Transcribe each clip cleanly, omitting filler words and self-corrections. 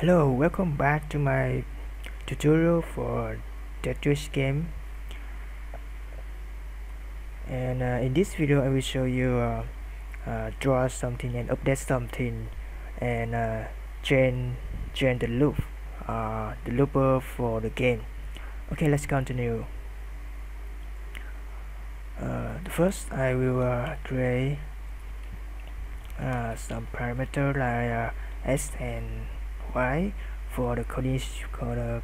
Hello, welcome back to my tutorial for Tetris game. And in this video I will show you draw something and update something and change the loop, the looper for the game. Okay, let's continue. First I will create some parameter like X and Y for the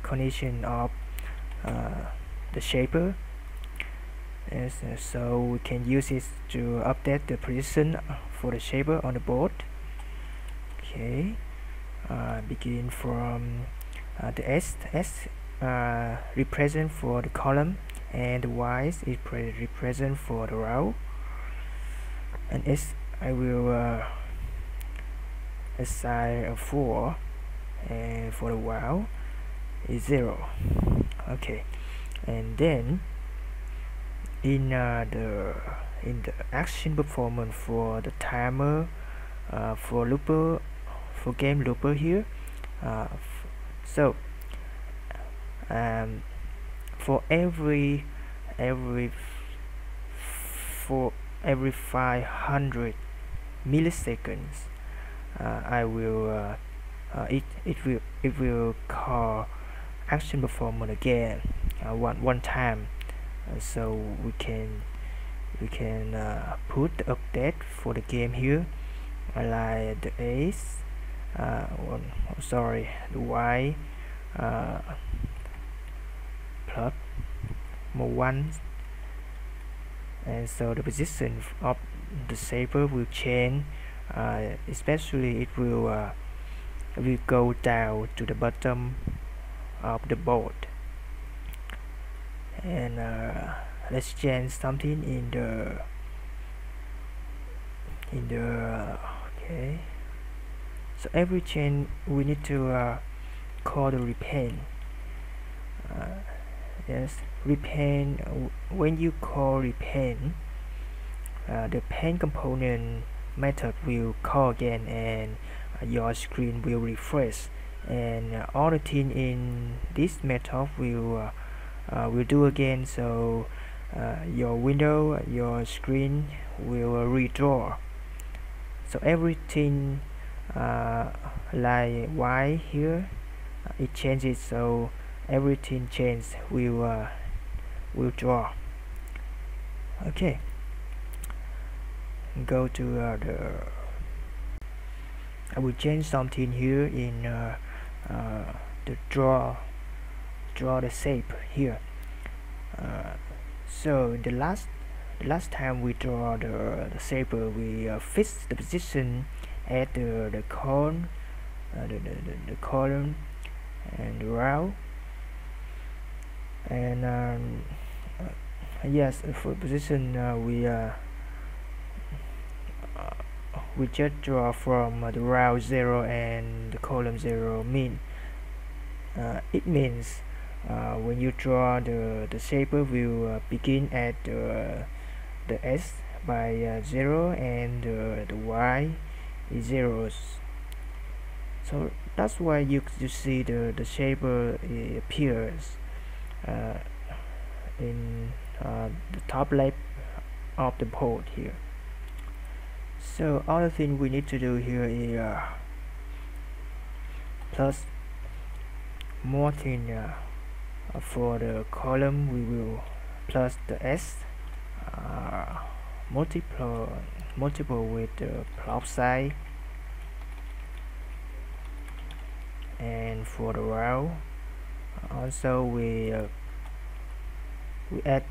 condition of the shaper, and so we can use it to update the position for the shaper on the board. Okay, begin from the S represent for the column, and the Y is represent for the row, and S I will assign a 4, and for the wow is 0. Okay, and then in the action performance for the timer, for looper, for game looper here, for every 500 milliseconds, I will it will call action performance again one time, so we can put the update for the game here, like the Ace, the Y plus more 1, and so the position of the shaper will change. Especially it will go down to the bottom of the board. And let's change something in the okay, so every change we need to call the repaint. Yes, repaint. When you call repaint, the paint component method will call again, and your screen will refresh, and all the things in this method will do again. So your window, your screen will redraw. So everything like Y here, it changes. So everything changes will draw. Okay, go to I will change something here in the draw the shape here. So the last time we draw the shape, we fix the position at the column, the column and the row, and yes, for position we just draw from the row 0 and the column 0 mean. It means when you draw, the shaper will begin at the S by 0 and the Y is 0. So that's why you see the shaper appears in the top left of the board here. So all the thing we need to do here is plus more thing. For the column we will plus the S, multiple with the plus sign, and for the row also we add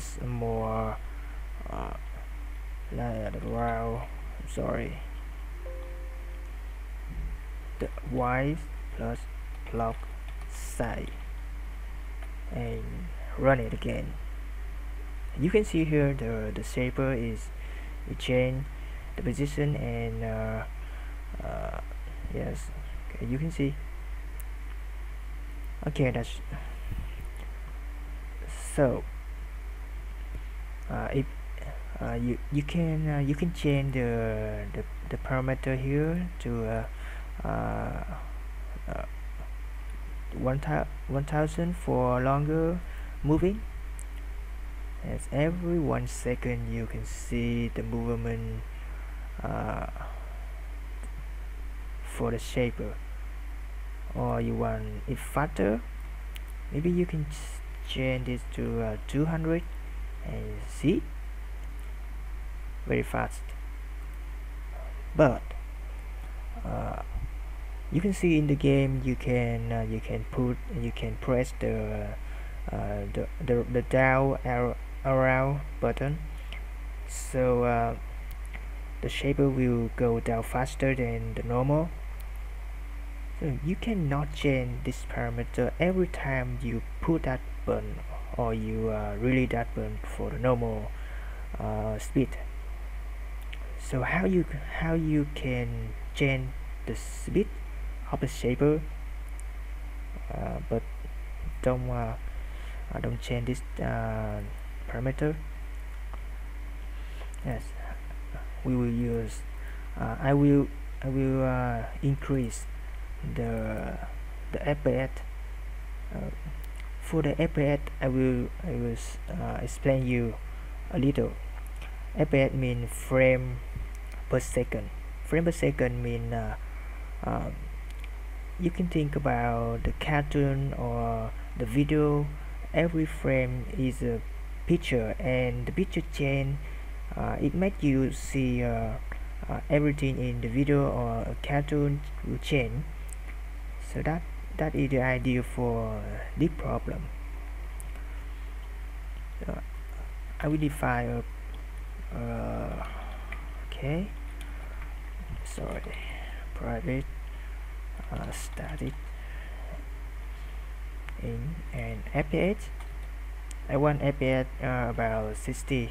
some more like the row, the Y plus block side, and run it again. You can see here the shaper is change the position, and yes, okay, you can see. Okay, that's so. You can change the parameter here to 1000 for longer moving. As every 1 second you can see the movement for the shaper, or you want it faster, maybe you can change it to 200 and see very fast. But you can see in the game you can press the down arrow button, so the shaper will go down faster than the normal. So you cannot change this parameter every time you put that button or you release that button for the normal speed. So how you can change the speed of the shaper, but don't change this parameter. Yes, we will use I will increase the FPS. For the FPS, I will explain you a little. FPS means frame per second. Frame per second mean you can think about the cartoon or the video. Every frame is a picture, and the picture chain it makes you see everything in the video or a cartoon will change. So that is the idea for this problem. I will define a okay, sorry, private static in an FPS. I want FPS about 60.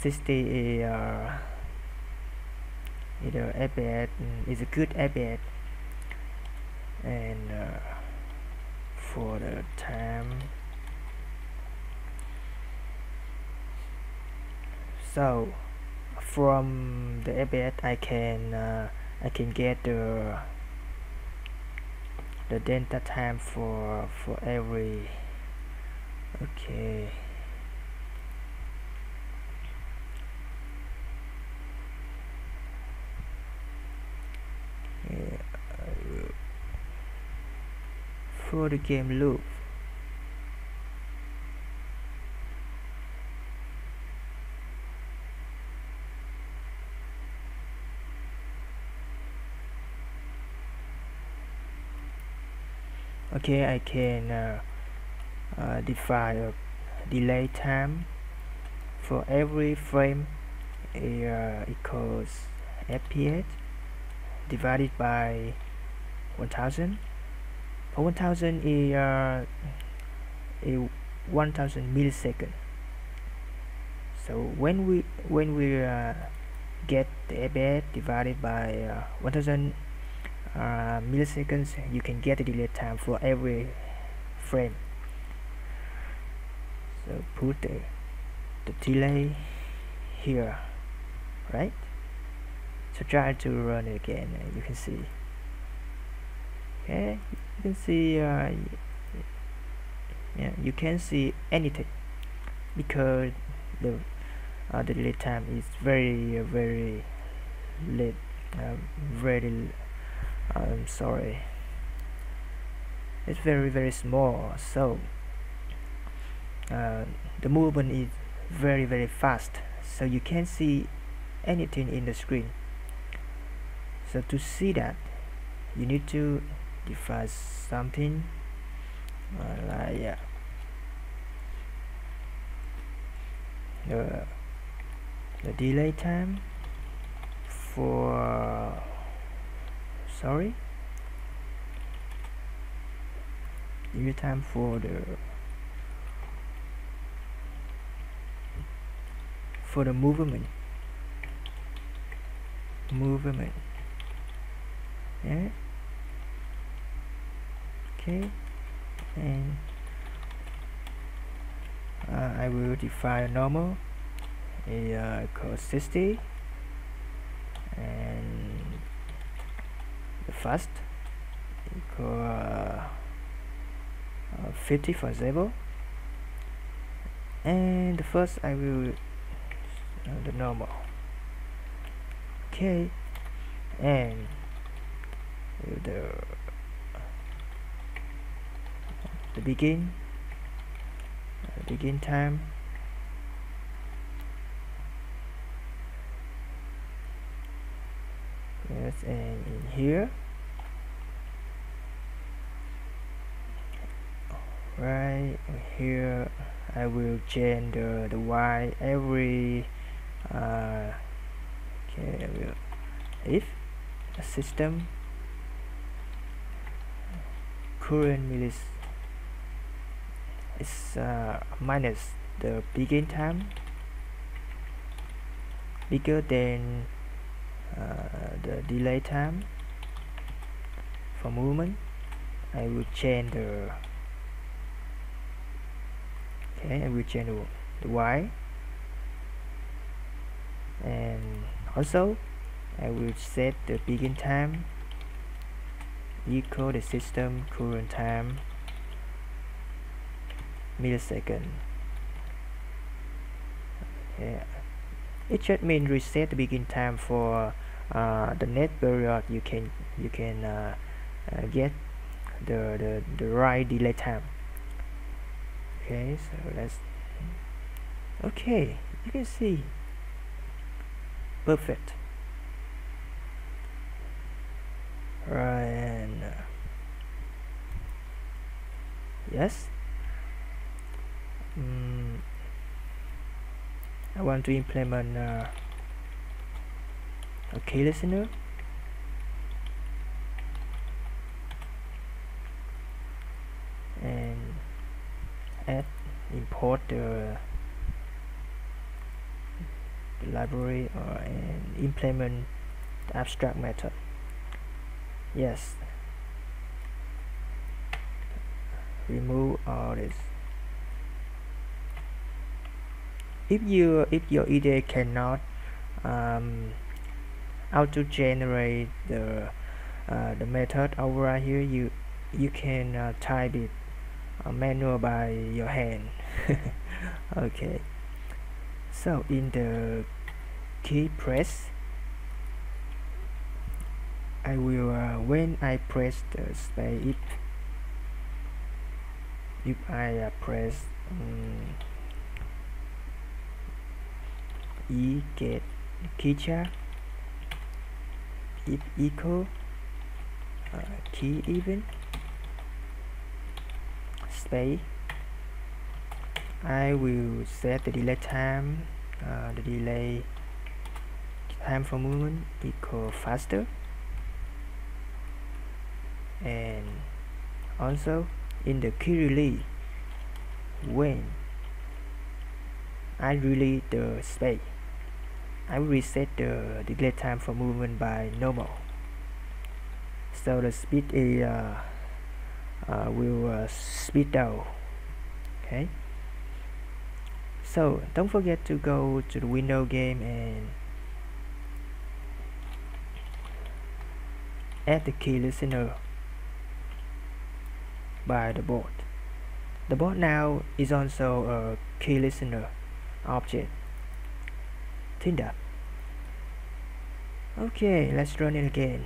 60 is a FPS, is a good FPS, and for the time. So from the FPS I can get the delta time for every, okay, yeah, for the game loop. Okay, I can define a delay time for every frame equals FPS divided by 1000. For 1000 is 1000 milliseconds. So when we get the FPS divided by 1000 milliseconds, you can get the delay time for every frame. So put the delay here, right? So try to run it again, and you can see. Okay, you can see. Yeah, you can see anything because the delay time is very late, very. I'm sorry, it's very small, so the movement is very fast, so you can't see anything in the screen. So to see that, you need to define something like the delay time for, sorry, delay time for the movement, yeah, okay, and I will define normal equals 60 and fast go 50 for example. And first I will the normal. Okay, and the begin time. Yes, and in here, right here, I will change the Y every okay, I will if the system current millis is minus the begin time bigger than the delay time for movement, I will change the Y, and also I will set the begin time equal the system current time millisecond. Okay. It just means reset the begin time for the next period. You can get the right delay time. Okay, so let's. Okay, you can see. Perfect. Right. And, yes. I want to implement okay listener. And add import the library and implement the abstract method. Yes. Remove all this. If your IDE cannot auto generate the method over here, you can type it manual by your hand. Okay, so in the key press, I will when I press the space, if I press E get keychart, if equal key even space, I will set the delay time for movement equal faster, and also in the key release, when I release the space, I will reset the delay time for movement by normal. So the speed is, will speed down. Okay. So don't forget to go to the Windows game and add the key listener by the board. The board now is also a key listener object. Think that. Okay, let's run it again.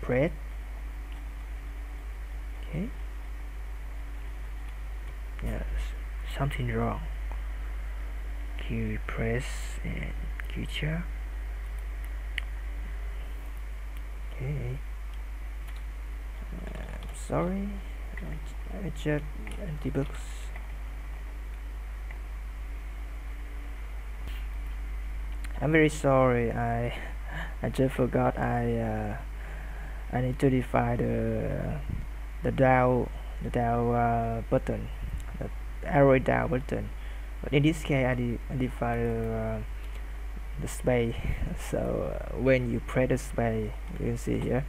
Press. Okay. Yes, something wrong. Q press and Q check. Okay. Sorry, I checked debugs. I'm very sorry. I just forgot. I need to define the down button, the arrow down button. But in this case, I define the space. So when you press the space, you can see here.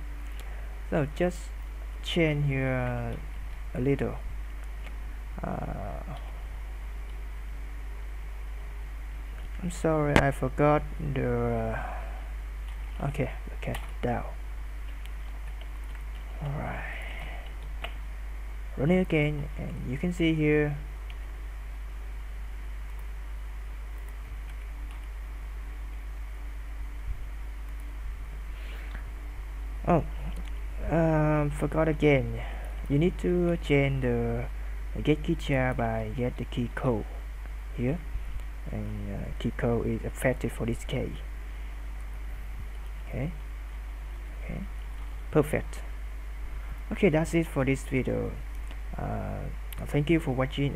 So just change here a little. I'm sorry, I forgot the okay, down. All right. run it again, and you can see here forgot again, you need to change the get key jar by get the key code here, and key code is effective for this case. Okay, perfect. Okay, that's it for this video. Thank you for watching.